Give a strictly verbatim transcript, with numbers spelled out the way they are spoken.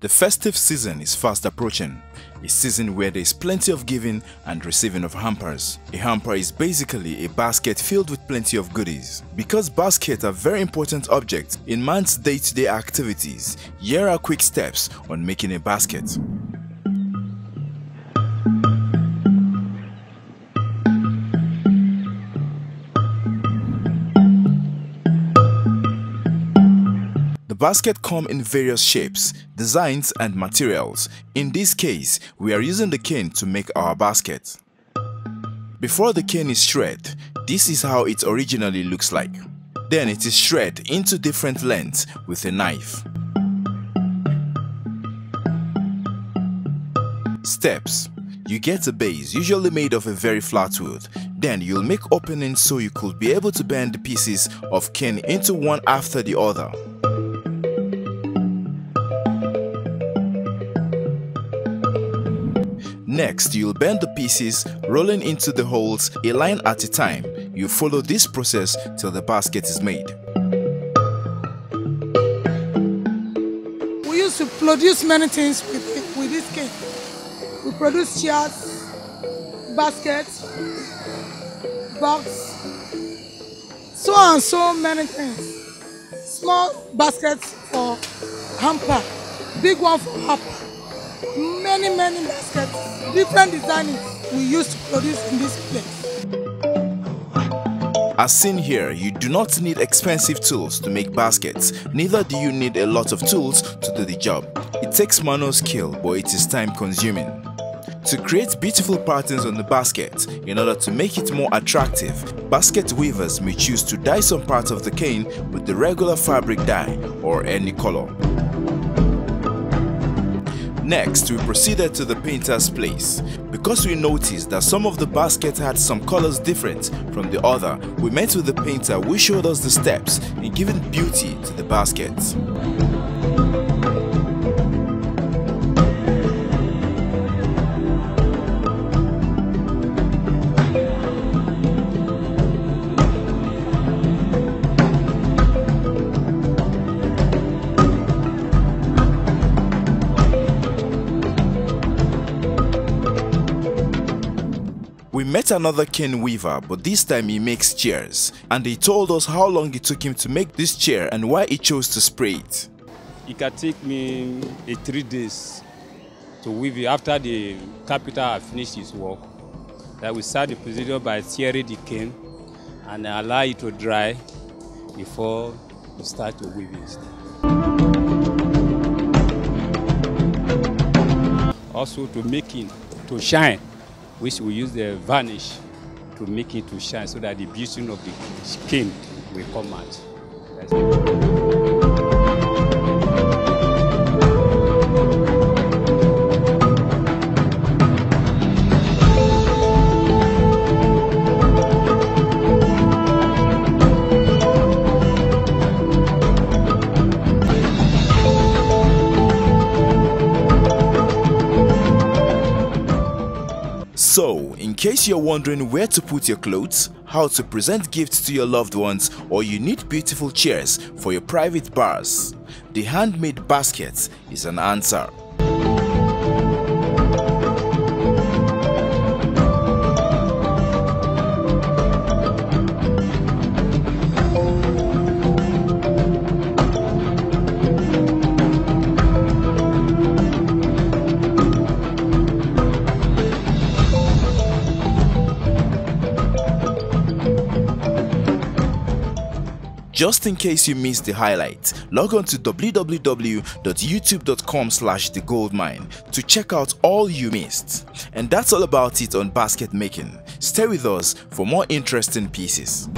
The festive season is fast approaching, a season where there is plenty of giving and receiving of hampers. A hamper is basically a basket filled with plenty of goodies. Because baskets are very important objects in man's day-to-day activities, here are quick steps on making a basket. Baskets come in various shapes, designs and materials. In this case, we are using the cane to make our basket. Before the cane is shredded, this is how it originally looks like. Then it is shredded into different lengths with a knife. Steps. You get a base, usually made of a very flat wood. Then you'll make openings so you could be able to bend the pieces of cane into one after the other. Next, you'll bend the pieces, rolling into the holes a line at a time. You follow this process till the basket is made. We used to produce many things with, with this cane. We produce chairs, baskets, boxes, so and so many things. Small baskets for hamper, big one for hamper. Many, many baskets, different designs we used to produce in this place. As seen here, you do not need expensive tools to make baskets, neither do you need a lot of tools to do the job. It takes manual skill, but it is time consuming. To create beautiful patterns on the basket, in order to make it more attractive, basket weavers may choose to dye some parts of the cane with the regular fabric dye or any color. Next, we proceeded to the painter's place. Because we noticed that some of the baskets had some colors different from the other, we met with the painter who showed us the steps in giving beauty to the baskets. We met another cane weaver, but this time he makes chairs, and he told us how long it took him to make this chair and why he chose to spray it. It can take me uh, three days to weave it after the carpenter has finished his work. That we start the procedure by tearing the cane and allow it to dry before we start to weave it. Also to make it to shine, which we use the varnish to make it to shine so that the beauty of the skin will come out. So, in case you're wondering where to put your clothes, how to present gifts to your loved ones, or you need beautiful chairs for your private bars, the handmade basket is an answer. Just in case you missed the highlight, log on to w w w dot youtube dot com slash the goldmyne to check out all you missed. And that's all about it on basket making. Stay with us for more interesting pieces.